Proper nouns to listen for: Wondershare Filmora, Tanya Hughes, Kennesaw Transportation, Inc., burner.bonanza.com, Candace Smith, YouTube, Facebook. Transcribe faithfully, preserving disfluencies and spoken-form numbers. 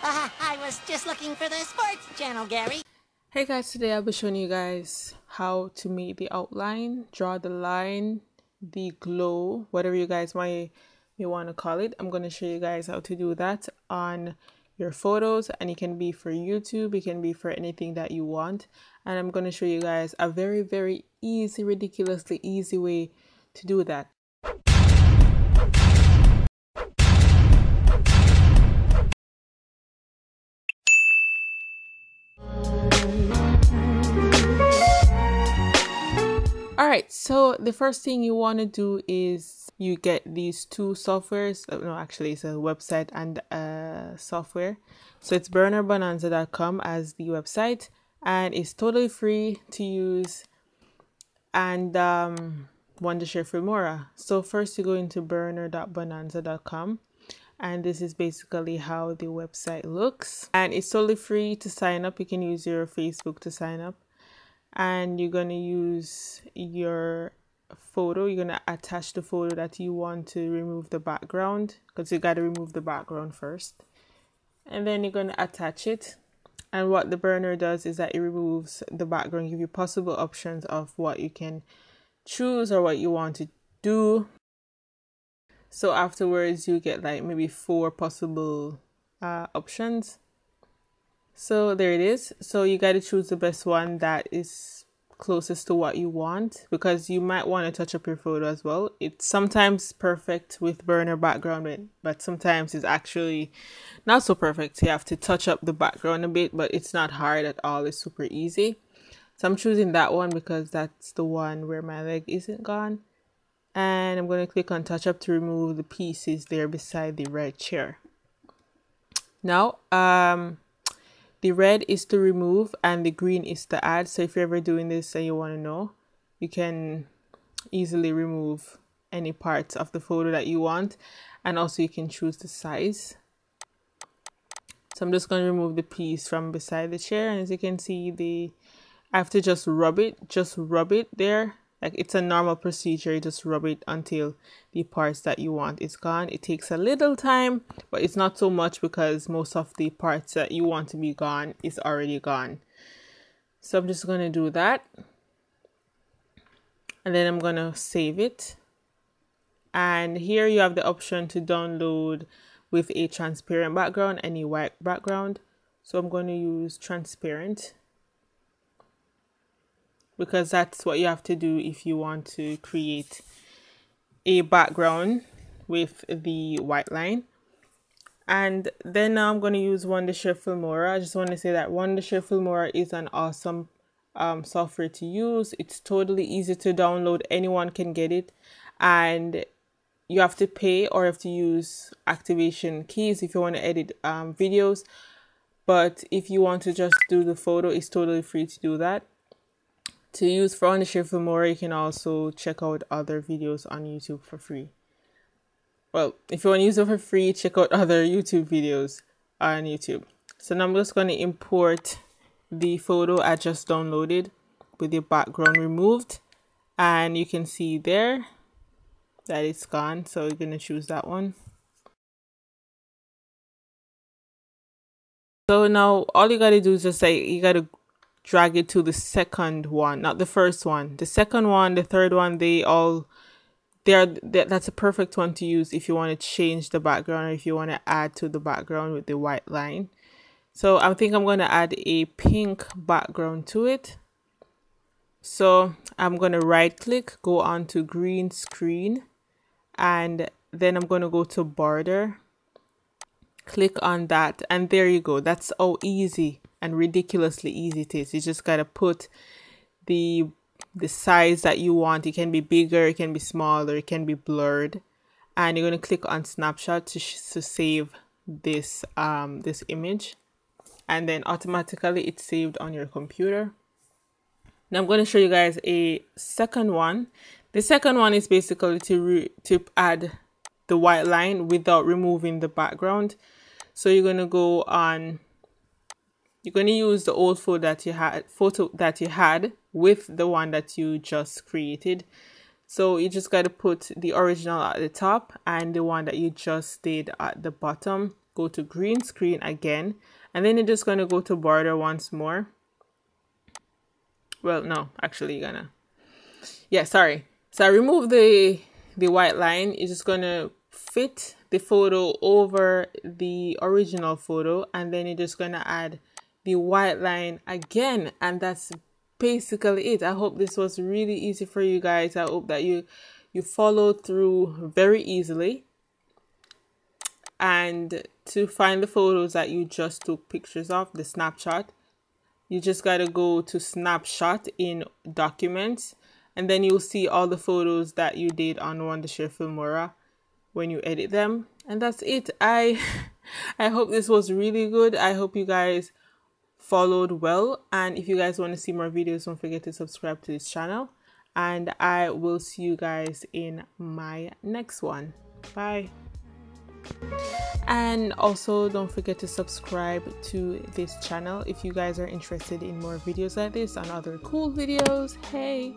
Uh, I was just looking for the sports channel, Gary. Hey guys, today I'll be showing you guys how to make the outline, draw the line, the glow, whatever you guys might you want to call it. I'm going to show you guys how to do that on your photos, and it can be for YouTube, it can be for anything that you want. And I'm going to show you guys a very, very easy, ridiculously easy way to do that. Alright, so the first thing you want to do is you get these two softwares. No, actually it's a website and a software. So it's burner bonanza dot com as the website, and it's totally free to use, and um, Wondershare Filmora. So first you go into burner dot bonanza dot com, and this is basically how the website looks, and it's totally free to sign up. You can use your Facebook to sign up. And you're going to use your photo. You're going to attach the photo that you want to remove the background, because you got to remove the background first. And then you're going to attach it. And what the burner does is that it removes the background, give you possible options of what you can choose or what you want to do. So afterwards, you get like maybe four possible uh, options. So there it is. So you got to choose the best one that is closest to what you want, because you might want to touch up your photo as well. It's sometimes perfect with burner background, but sometimes it's actually not so perfect. You have to touch up the background a bit, but it's not hard at all. It's super easy. So I'm choosing that one because that's the one where my leg isn't gone. And I'm going to click on touch up to remove the pieces there beside the red chair. Now, um... the red is to remove and the green is to add. So if you're ever doing this and you want to know, you can easily remove any parts of the photo that you want. And also you can choose the size. So I'm just going to remove the piece from beside the chair. And as you can see, the I have to just rub it, just rub it there. Like, it's a normal procedure. You just rub it until the parts that you want is gone. It takes a little time, but it's not so much because most of the parts that you want to be gone is already gone. So I'm just going to do that. And then I'm going to save it. And here you have the option to download with a transparent background, any white background. So I'm going to use transparent, because that's what you have to do if you want to create a background with the white line. And then now I'm going to use Wondershare Filmora. I just want to say that Wondershare Filmora is an awesome um, software to use. It's totally easy to download. Anyone can get it. And you have to pay or have to use activation keys if you want to edit um, videos. But if you want to just do the photo, it's totally free to do that. To use for Wondershare Filmora, you can also check out other videos on YouTube for free. Well, if you want to use it for free, check out other YouTube videos on YouTube. So now I'm just going to import the photo I just downloaded with the background removed. And you can see there that it's gone. So we're going to choose that one. So now all you got to do is just say you got to drag it to the second one, not the first one, the second one, the third one. They all, they're, they're, that's a perfect one to use if you want to change the background or if you want to add to the background with the white line. So I think I'm going to add a pink background to it. So I'm going to right click, go on to green screen, and then I'm going to go to border, click on that, and there you go. That's how easy and ridiculously easy it is. You just gotta put the the size that you want. It can be bigger, it can be smaller, it can be blurred. And you're gonna click on snapshot to, to save this um this image, and then automatically it's saved on your computer. Now I'm gonna show you guys a second one. The second one is basically to re to add the white line without removing the background. So you're gonna go on. You're going to use the old photo that you had, photo that you had with the one that you just created. So you just got to put the original at the top and the one that you just did at the bottom. Go to green screen again, and then you're just going to go to border once more. Well, no, actually you're gonna, yeah, sorry. So I removed the, the white line. You're just going to fit the photo over the original photo, and then you're just going to add the white line again, and that's basically it. I hope this was really easy for you guys. I hope that you you follow through very easily. And to find the photos that you just took pictures of, the snapshot, you just got to go to snapshot in documents, and then you'll see all the photos that you did on Wondershare Filmora when you edit them. And that's it. I I hope this was really good. I hope you guys followed well, and if you guys want to see more videos, don't forget to subscribe to this channel, and I will see you guys in my next one. Bye. And also don't forget to subscribe to this channel if you guys are interested in more videos like this and other cool videos. Hey.